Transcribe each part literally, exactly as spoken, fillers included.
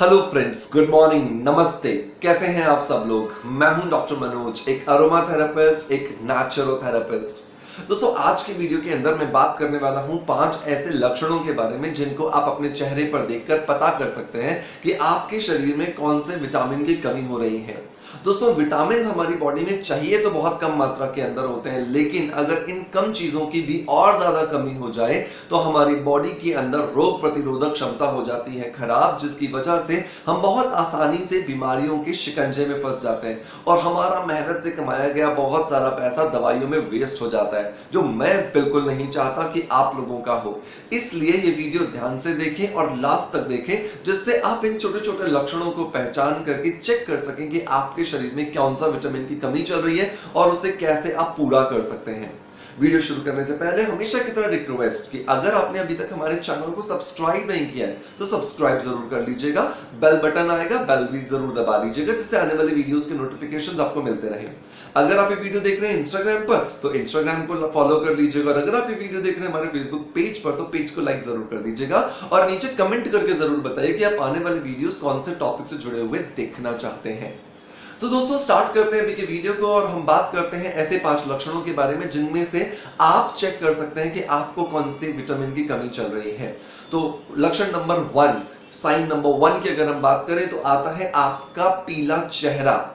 Hello friends, good morning, नमस्ते। कैसे हैं आप सब लोग? मैं हूं डॉक्टर मनोज, एक अरोमा थेरेपिस्ट, एक नेचुरोथेरेपिस्ट। दोस्तों, आज के वीडियो के अंदर मैं बात करने वाला हूं पांच ऐसे लक्षणों के बारे में जिनको आप अपने चेहरे पर देखकर पता कर सकते हैं कि आपके शरीर में कौन से विटामिन की कमी हो रही है। दोस्तों, विटामिन हमारी बॉडी में चाहिए तो बहुत कम मात्रा के अंदर होते हैं, लेकिन अगर इन कम चीजों की भी और ज्यादा कमी हो जाए तो हमारी बॉडी के अंदर रोग प्रतिरोधक क्षमता हो जाती है खराब, जिसकी वजह से हम बहुत आसानी से बीमारियों के शिकंजे में फंस जाते हैं और हमारा मेहनत से कमाया गया बहुत सारा पैसा दवाइयों में वेस्ट हो जाता है, जो मैं बिल्कुल नहीं चाहता कि आप लोगों का हो। इसलिए ये वीडियो ध्यान से देखें और लास्ट तक देखें, जिससे आप इन छोटे-छोटे लक्षणों को पहचान करके चेक कर सकें कि आपके शरीर में कौन सा विटामिन की कमी चल रही है और उसे कैसे आप पूरा कर सकते हैं। वीडियो शुरू करने से पहले हमेशा की तरह रिक्वेस्ट कि अगर आपने अभी तक हमारे चैनल को सब्सक्राइब नहीं किया है तो सब्सक्राइब जरूर कर लीजिएगा। बेल बटन आएगा, बेल भी जरूर दबा दीजिएगा, जिससे आने वाले वीडियोस के नोटिफिकेशंस आपको मिलते रहे। अगर आप ये वीडियो देख रहे हैं इंस्टाग्राम पर तो इंस्टाग्राम को फॉलो कर लीजिएगा, और अगर आप ये वीडियो देख रहे हैं हमारे फेसबुक पेज पर तो पेज को लाइक जरूर कर दीजिएगा और नीचे कमेंट करके जरूर बताइए कि आप आने वाले वीडियोस कौन से टॉपिक से जुड़े हुए देखना चाहते हैं। तो दोस्तों, स्टार्ट करते हैं अभी के वीडियो को और हम बात करते हैं ऐसे पांच लक्षणों के बारे में जिनमें से आप चेक कर सकते हैं कि आपको कौन सी विटामिन की कमी चल रही है। तो लक्षण number one, sign number one की अगर हम बात करें तो आता है आपका पीला चेहरा।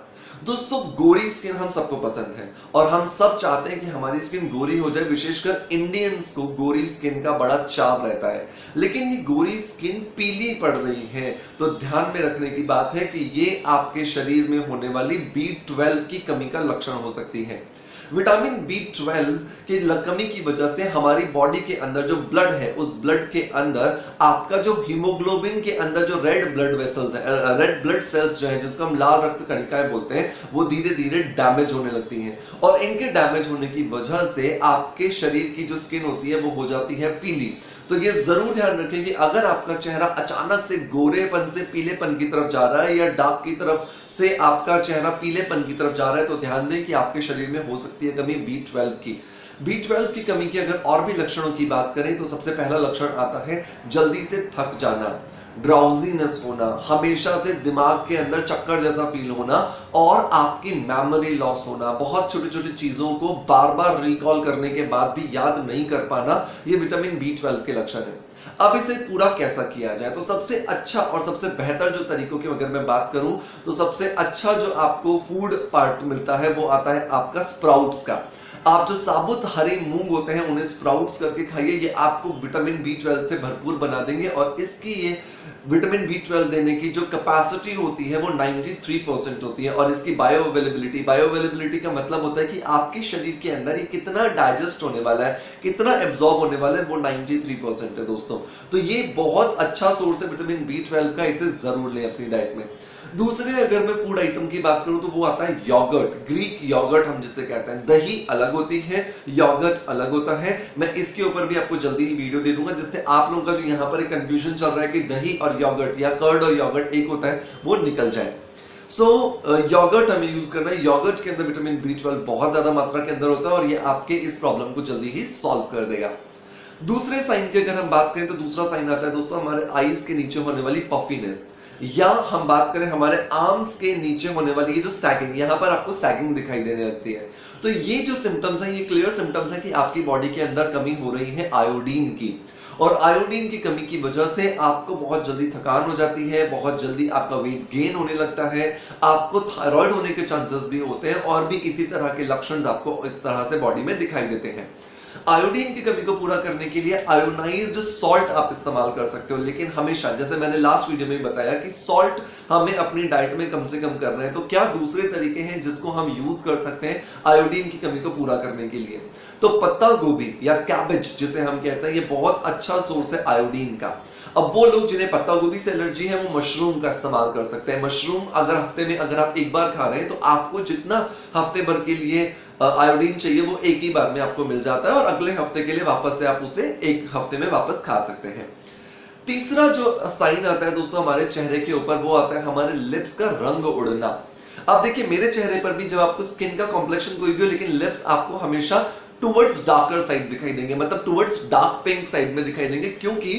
दोस्तों, गोरी स्किन हम सबको पसंद है और हम सब चाहते हैं कि हमारी स्किन गोरी हो जाए, विशेषकर इंडियंस को गोरी स्किन का बड़ा चाव रहता है, लेकिन ये गोरी स्किन पीली पड़ रही है तो ध्यान में रखने की बात है कि ये आपके शरीर में होने वाली बी ट्वेल्व की कमी का लक्षण हो सकती है। विटामिन बी ट्वेल्व की कमी की वजह से हमारी बॉडी के अंदर जो ब्लड है, उस ब्लड के अंदर आपका जो हीमोग्लोबिन के अंदर जो रेड ब्लड वेसल्स है, रेड ब्लड सेल्स जो है, जिसको हम लाल रक्त कणिकाएं बोलते हैं, वो धीरे धीरे डैमेज होने लगती हैं और इनके डैमेज होने की वजह से आपके शरीर की जो स्किन होती है वो हो जाती है पीली। तो ये जरूर ध्यान रखें कि अगर आपका चेहरा अचानक से गोरेपन से पीलेपन की तरफ जा रहा है या डार्क की तरफ से आपका चेहरा पीलेपन की तरफ जा रहा है तो ध्यान दें कि आपके शरीर में हो सकती है कमी बी ट्वेल्व की। बी ट्वेल्व की कमी के अगर और भी लक्षणों की बात करें तो सबसे पहला लक्षण आता है जल्दी से थक जाना, ड्राउजीनेस होना, हमेशा से दिमाग के अंदर चक्कर जैसा फील होना और आपकी मेमोरी लॉस होना, बहुत छोटी छोटी चीजों को बार बार रिकॉल करने के बाद भी याद नहीं कर पाना, ये विटामिन बी ट्वेल्व के लक्षण है। अब इसे पूरा कैसा किया जाए तो सबसे अच्छा और सबसे बेहतर जो तरीकों की अगर मैं बात करूं तो सबसे अच्छा जो आपको फूड पार्ट मिलता है वो आता है आपका स्प्राउट्स का। आप जो साबुत हरे मूंग होते हैं उन्हें स्प्राउट्स करके खाइए, ये आपको विटामिन बी ट्वेल्व से भरपूर बना देंगे और इसकी ये विटामिन बी ट्वेल्व देने की जो कैपेसिटी होती है वो तिरानवे परसेंट होती है और इसकी बायो अवेलेबिलिटी, बायो अवेलेबिलिटी का मतलब होता है कि आपके शरीर के अंदर ये कितना डाइजेस्ट होने वाला है, कितना एब्जॉर्ब होने वाला है, वो तिरानवे परसेंट है दोस्तों। तो ये बहुत अच्छा सोर्स है विटामिन बी ट्वेल्व का, इसे जरूर लें अपनी डाइट में। दूसरे अगर मैं फूड आइटम की बात करूं तो वो आता है योगर्ट, ग्रीक योगर्ट हम जिसे कहते हैं। दही अलग होती है, योगर्ट अलग होता है। मैं इसके ऊपर भी आपको जल्दी ही वीडियो दे दूंगा, जिससे आप लोगों का जो यहाँ पर एक कंफ्यूजन चल रहा है कि दही और योगर्ट या कर्ड और योगर्ट एक होता है, वो निकल जाए। सो so, योगर्ट हमें यूज करना है। योगर्ट के अंदर विटामिन बी ट्वेल्व बहुत ज्यादा मात्रा के अंदर होता है और ये आपके इस प्रॉब्लम को जल्दी ही सॉल्व कर देगा। दूसरे साइन की अगर हम बात करें तो दूसरा साइन आता है दोस्तों हमारे आईज के नीचे होने वाली पफीनेस, या हम बात करें हमारे आर्म्स के नीचे होने वाली ये जो सैगिंग, यहाँ पर आपको सैगिंग दिखाई देने लगती है। तो ये जो सिम्टम्स हैं ये क्लियर सिम्टम्स हैं कि आपकी बॉडी के अंदर कमी हो रही है आयोडीन की, और आयोडीन की कमी की वजह से आपको बहुत जल्दी थकान हो जाती है, बहुत जल्दी आपका वेट गेन होने लगता है, आपको थायराइड होने के चांसेस भी होते हैं और भी इसी तरह के लक्षण आपको इस तरह से बॉडी में दिखाई देते हैं। आयोडीन की कमी को पूरा करने के लिए आयोनाइज्ड सॉल्ट आप इस्तेमाल कर सकते हो, लेकिन हमेशा, जैसे मैंने लास्ट वीडियो में बताया कि सॉल्ट हमें अपनी डाइट में कम से कम कर रहे हैं, तो क्या दूसरे तरीके हैं जिसको हम यूज कर सकते हैं आयोडीन की कमी को पूरा करने के लिए? तो पत्ता गोभी या कैबेज जिसे हम कहते हैं, ये बहुत अच्छा सोर्स है आयोडीन का। अब वो लोग जिन्हें पत्ता गोभी से एलर्जी है वो मशरूम का इस्तेमाल कर सकते हैं। मशरूम अगर हफ्ते में अगर आप एक बार खा रहे हैं तो आपको जितना हफ्ते भर के लिए आयोडीन चाहिए वो एक ही बार में आपको मिल जाता है और अगले हफ्ते के लिए वापस से आप उसे एक हफ्ते में वापस खा सकते हैं। तीसरा जो साइन आता है दोस्तों हमारे चेहरे के ऊपर वो आता है हमारे लिप्स का रंग उड़ना। आप देखिए मेरे चेहरे पर भी, जब आपको स्किन का कॉम्प्लेक्शन कोई भी हो लेकिन लिप्स आपको हमेशा टुवर्ड्स डार्कर साइड दिखाई देंगे, मतलब टुवर्ड्स डार्क पिंक साइड में दिखाई देंगे, क्योंकि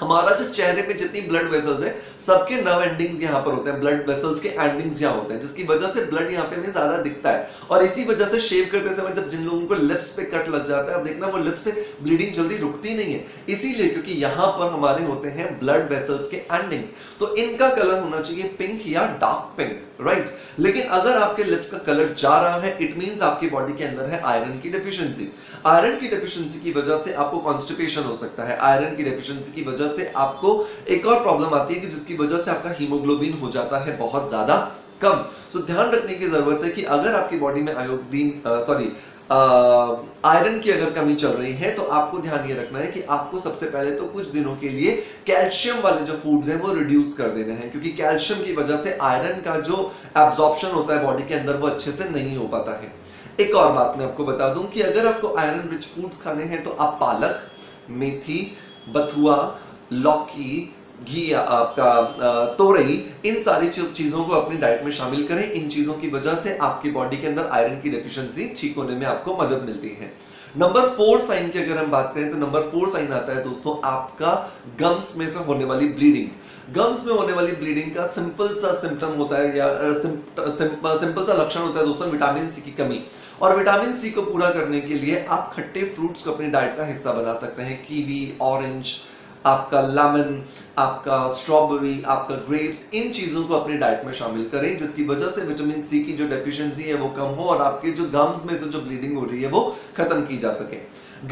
हमारा जो चेहरे पे जितनी ब्लड वेसल्स है सबके नर्व एंडिंग्स यहाँ पर होते हैं, ब्लड वेसल्स के एंडिंग्स यहाँ होते हैं, जिसकी वजह से ब्लड यहाँ पे हमें ज्यादा दिखता है। और इसी वजह से शेव करते समय जब जिन लोगों को लिप्स पे कट लग जाता है, अब देखना वो लिप्स से ब्लीडिंग जल्दी रुकती नहीं है, इसीलिए क्योंकि यहाँ पर हमारे होते हैं ब्लड वेसल्स के एंडिंग्स। तो इनका कलर होना चाहिए पिंक या डार्क पिंक, राइट। लेकिन अगर आपके लिप्स का कलर जा रहा है, इट मींस आपकी बॉडी के अंदर है आयरन की डेफिशिएंसी। आयरन की डेफिशिएंसी की वजह से आपको कॉन्स्टिपेशन हो सकता है। आयरन की डेफिशिएंसी की वजह से आपको एक और प्रॉब्लम आती है कि जिसकी वजह से आपका हीमोग्लोबिन हो जाता है बहुत ज्यादा कम। सो ध्यान रखने की जरूरत है कि अगर आपकी बॉडी में आयोडीन सॉरी आयरन की अगर कमी चल रही है, तो आपको ध्यान ये रखना है कि आपको सबसे पहले तो कुछ दिनों के लिए कैल्शियम वाले जो फूड्स हैं वो रिड्यूस कर देने हैं, क्योंकि कैल्शियम की वजह से आयरन का जो एब्जॉर्प्शन होता है बॉडी के अंदर वो अच्छे से नहीं हो पाता है। एक और बात मैं आपको बता दूं कि अगर आपको आयरन रिच फूड्स खाने हैं तो आप पालक, मेथी, बथुआ, लौकी, घी, आपका तोरई, इन सारी चीजों को अपनी डाइट में शामिल करें। इन चीजों की वजह से आपकी बॉडी के अंदर आयरन की डेफिशिएंसी ठीक होने में आपको मदद मिलती है। नंबर फोर साइन की अगर हम बात करें तो नंबर फोर साइन आता है दोस्तों आपका गम्स में से होने वाली ब्लीडिंग। गम्स में होने वाली ब्लीडिंग का सिंपल सा सिम्टम होता है या सिंप, सिंप, सिंपल सा लक्षण होता है दोस्तों विटामिन सी की कमी। और विटामिन सी को पूरा करने के लिए आप खट्टे फ्रूट्स को अपनी डाइट का हिस्सा बना सकते हैं। कीवी, ऑरेंज, आपका लेमन, आपका स्ट्रॉबेरी, आपका ग्रेप्स, इन चीज़ों को अपनी डाइट में शामिल करें, जिसकी वजह से विटामिन सी की जो डेफिशिएंसी है वो कम हो और आपके जो गम्स में से जो ब्लीडिंग हो रही है वो खत्म की जा सके।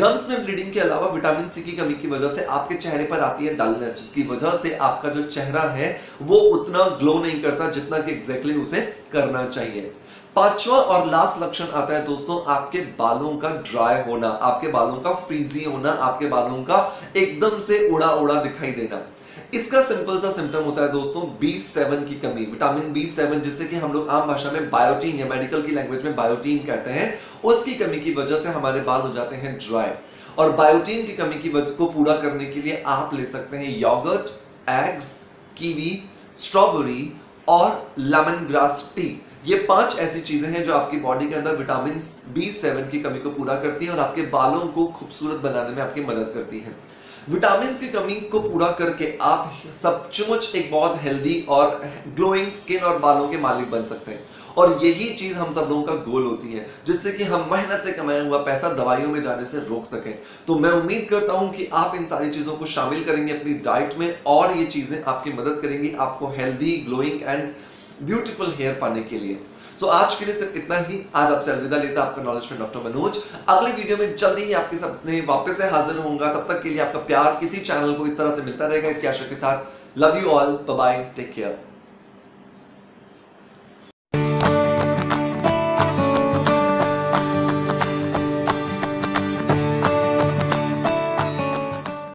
गम्स में ब्लीडिंग के अलावा विटामिन सी की कमी की वजह से आपके चेहरे पर आती है डलनेस, जिसकी वजह से आपका जो चेहरा है वो उतना ग्लो नहीं करता जितना कि एग्जैक्टली उसे करना चाहिए। पांचवा और लास्ट लक्षण आता है दोस्तों आपके बालों का ड्राई होना, आपके बालों का फ्रीजी होना, आपके बालों का एकदम से उड़ा उड़ा दिखाई देना। इसका सिंपल सा सिम्टम होता है दोस्तों बी सेवन की कमी। विटामिन बी सेवन जिसे कि हम लोग आम भाषा में बायोटीन या मेडिकल की लैंग्वेज में बायोटीन कहते हैं, उसकी कमी की वजह से हमारे बाल हो जाते हैं ड्राई। और बायोटीन की कमी की वजह को पूरा करने के लिए आप ले सकते हैं योगर्ट, एग्स, कीवी, स्ट्रॉबेरी और लेमन ग्रास टी। ये पांच ऐसी चीजें हैं जो आपकी बॉडी के अंदर विटामिन बी सेवन की कमी को पूरा करती है और आपके बालों को खूबसूरत बनाने में आपकी मदद करती है। विटामिन की कमी को पूरा करके आप सचमुच एक बहुत हेल्दी और ग्लोइंग स्किन और बालों के मालिक बन सकते हैं। और यही चीज हम सब लोगों का गोल होती है, जिससे कि हम मेहनत से कमाया हुआ पैसा दवाइयों में जाने से रोक सकें। तो मैं उम्मीद करता हूं कि आप इन सारी चीजों को शामिल करेंगे अपनी डाइट में और ये चीजें आपकी मदद करेंगी आपको healthy, glowing and beautiful hair पाने के लिए। सो so, आज के लिए सिर्फ इतना ही। आज आपसे अलविदा लेता आपका नॉलेज में डॉक्टर मनोज। अगले वीडियो में जल्दी ही आपके सामने वापस से हाजिर होऊंगा। तब तक के लिए आपका प्यार इसी चैनल को इस तरह से मिलता रहेगा, इसी आशा के साथ। Love you all, bye bye, take care.